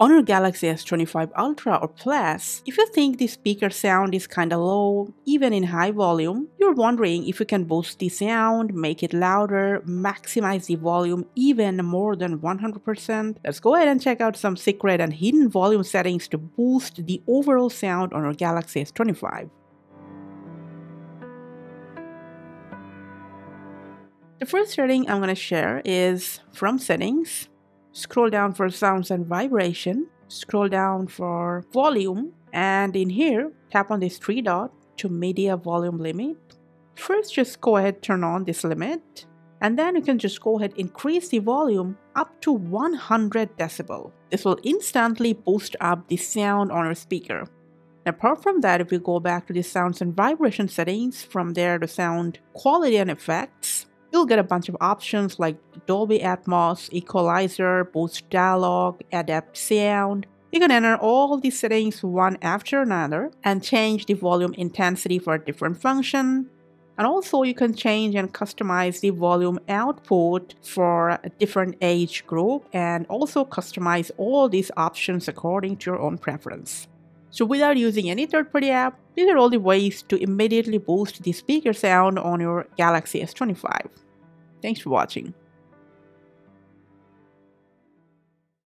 On your Galaxy S25 Ultra or Plus, if you think the speaker sound is kinda low, even in high volume, you're wondering if you can boost the sound, make it louder, maximize the volume even more than 100%, let's go ahead and check out some secret and hidden volume settings to boost the overall sound on your Galaxy S25. The first setting I'm going to share is from Settings, scroll down for Sounds and Vibration, scroll down for Volume, and in here, tap on this three dot to Media Volume Limit. First, just go ahead turn on this limit, and then you can just go ahead increase the volume up to 100 decibel. This will instantly boost up the sound on your speaker. Apart from that, if you go back to the Sounds and Vibration settings, from there to Sound Quality and Effects, you'll get a bunch of options like Dolby Atmos, Equalizer, Boost Dialogue, Adapt Sound. You can enter all these settings one after another and change the volume intensity for a different function. And also you can change and customize the volume output for a different age group and also customize all these options according to your own preference. So without using any third-party app, these are all the ways to immediately boost the speaker sound on your Galaxy S25. Thanks for watching.